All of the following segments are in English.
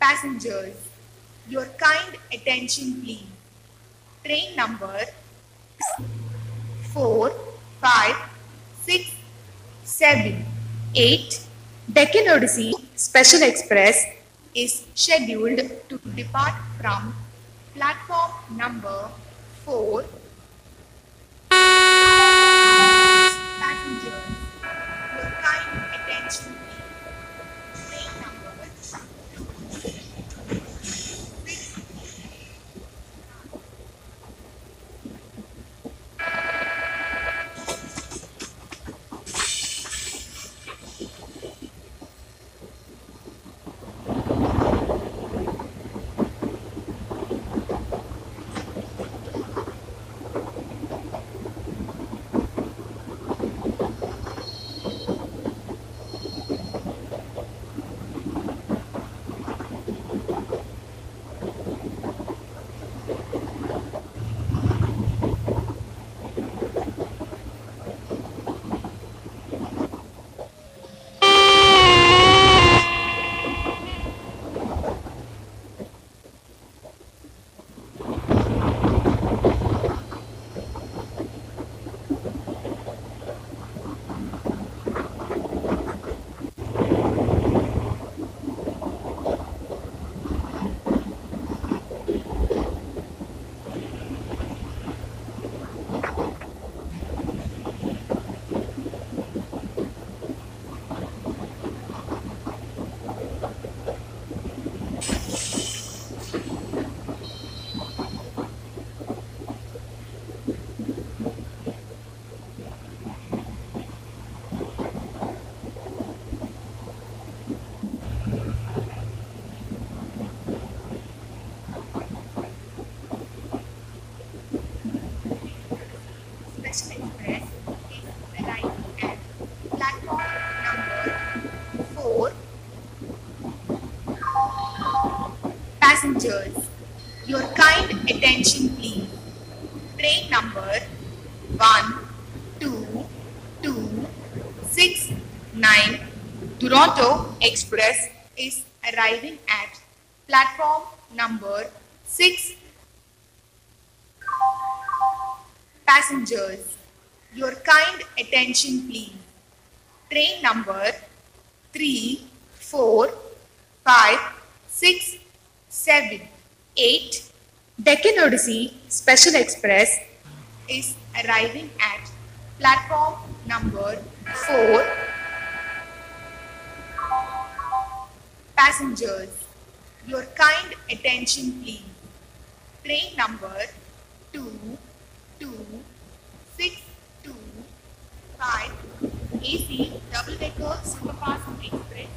Passengers, your kind attention please. Train number 4, 5, 6, 7, 8 Deccan Odyssey Special Express is scheduled to depart from platform number 4. Passengers, your kind attention please. Train number 6. Your kind attention please. Train number 12269 Toronto Express is arriving at platform number 6. Passengers, your kind attention please. Train number 3, 4, 5, 6, 7, 8 Deccan Odyssey Special Express is arriving at platform number 4. Passengers, your kind attention please. Train number 2265 AC Double Decker Superfast Express.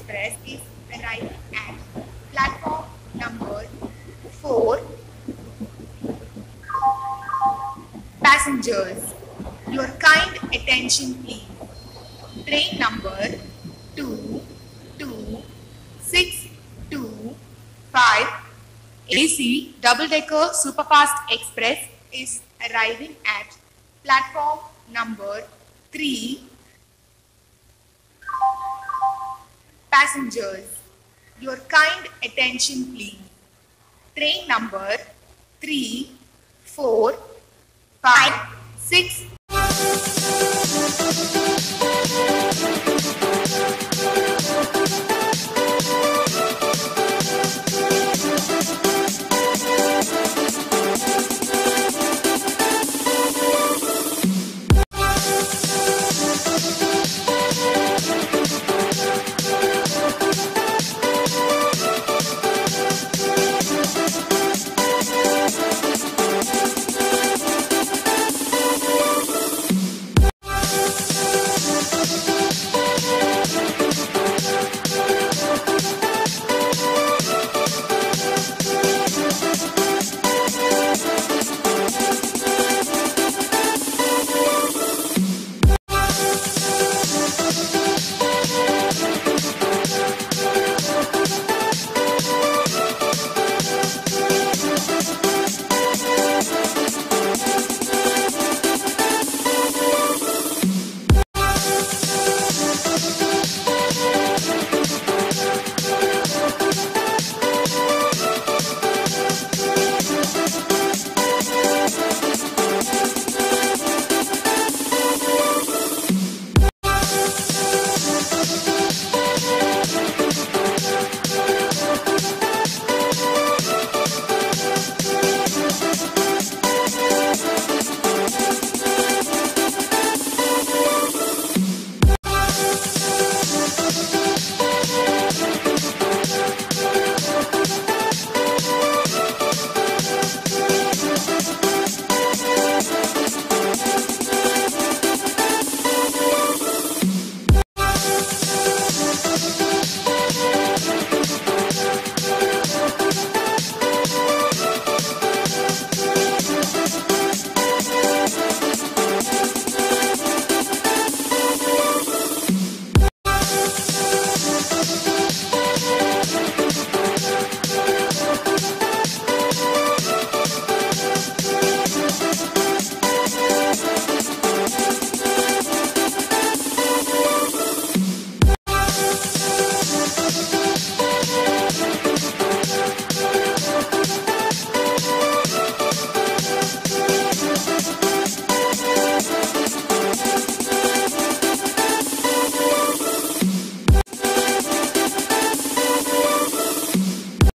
Express is arriving at platform number 4. Passengers, your kind attention please. Train number 22625 AC Double Decker Superfast Express is arriving at platform number 3. Passengers, your kind attention please. Train number 3, 4, 5, 6.